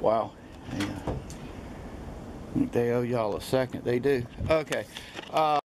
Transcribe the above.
Wow. Hang on. I think they owe y'all a second. They do. Okay.